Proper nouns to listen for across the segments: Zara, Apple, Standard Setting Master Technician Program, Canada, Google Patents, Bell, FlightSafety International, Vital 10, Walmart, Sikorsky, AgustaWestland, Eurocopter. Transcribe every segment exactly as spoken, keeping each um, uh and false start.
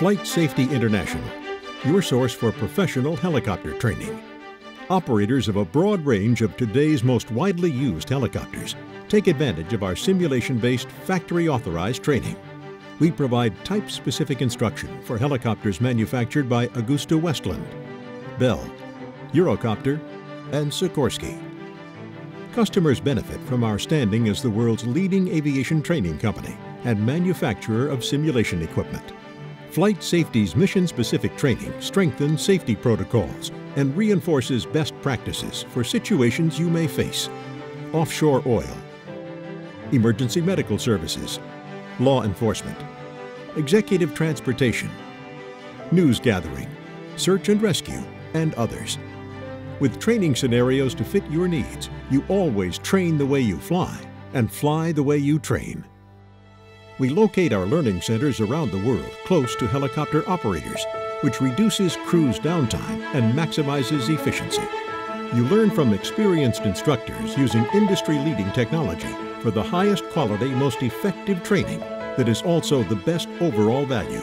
Flight Safety International, your source for professional helicopter training. Operators of a broad range of today's most widely used helicopters take advantage of our simulation-based, factory-authorized training. We provide type-specific instruction for helicopters manufactured by AgustaWestland, Bell, Eurocopter, and Sikorsky. Customers benefit from our standing as the world's leading aviation training company and manufacturer of simulation equipment. Flight Safety's mission-specific training strengthens safety protocols and reinforces best practices for situations you may face: offshore oil, emergency medical services, law enforcement, executive transportation, news gathering, search and rescue, and others. With training scenarios to fit your needs, you always train the way you fly and fly the way you train. We locate our learning centers around the world close to helicopter operators, which reduces crew's downtime and maximizes efficiency. You learn from experienced instructors using industry-leading technology for the highest quality, most effective training that is also the best overall value.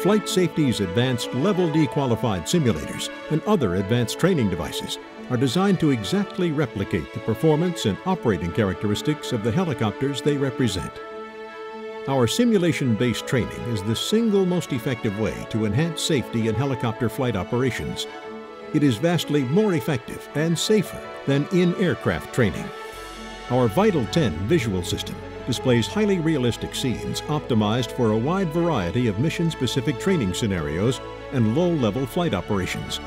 Flight Safety's advanced Level D qualified simulators and other advanced training devices are designed to exactly replicate the performance and operating characteristics of the helicopters they represent. Our simulation-based training is the single most effective way to enhance safety in helicopter flight operations. It is vastly more effective and safer than in-aircraft training. Our Vital ten visual system displays highly realistic scenes optimized for a wide variety of mission-specific training scenarios and low-level flight operations.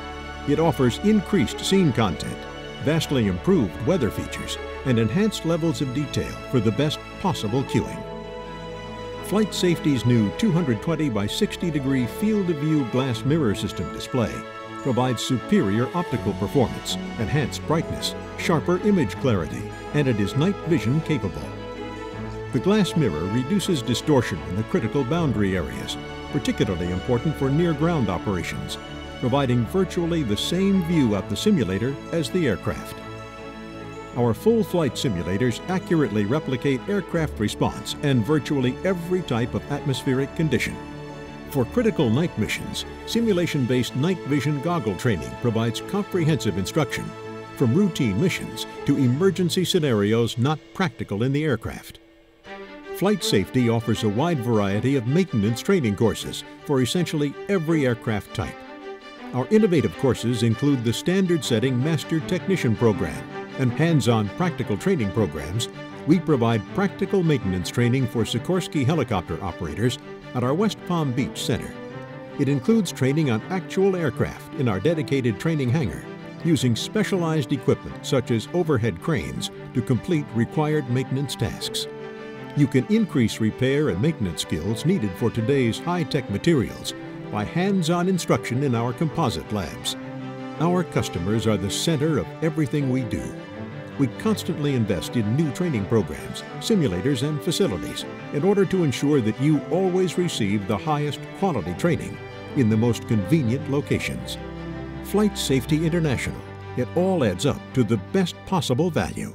It offers increased scene content, vastly improved weather features, and enhanced levels of detail for the best possible cueing. Flight Safety's new two hundred twenty by sixty degree field of view glass mirror system display provides superior optical performance, enhanced brightness, sharper image clarity, and it is night vision capable. The glass mirror reduces distortion in the critical boundary areas, particularly important for near-ground operations, providing virtually the same view out the simulator as the aircraft. Our full flight simulators accurately replicate aircraft response and virtually every type of atmospheric condition. For critical night missions, simulation-based night vision goggle training provides comprehensive instruction, from routine missions to emergency scenarios not practical in the aircraft. Flight Safety offers a wide variety of maintenance training courses for essentially every aircraft type. Our innovative courses include the Standard Setting Master Technician Program and hands-on practical training programs. We provide practical maintenance training for Sikorsky helicopter operators at our West Palm Beach Center. It includes training on actual aircraft in our dedicated training hangar, using specialized equipment such as overhead cranes to complete required maintenance tasks. You can increase repair and maintenance skills needed for today's high-tech materials by hands-on instruction in our composite labs. Our customers are the center of everything we do. We constantly invest in new training programs, simulators, and facilities in order to ensure that you always receive the highest quality training in the most convenient locations. Flight Safety International. It all adds up to the best possible value.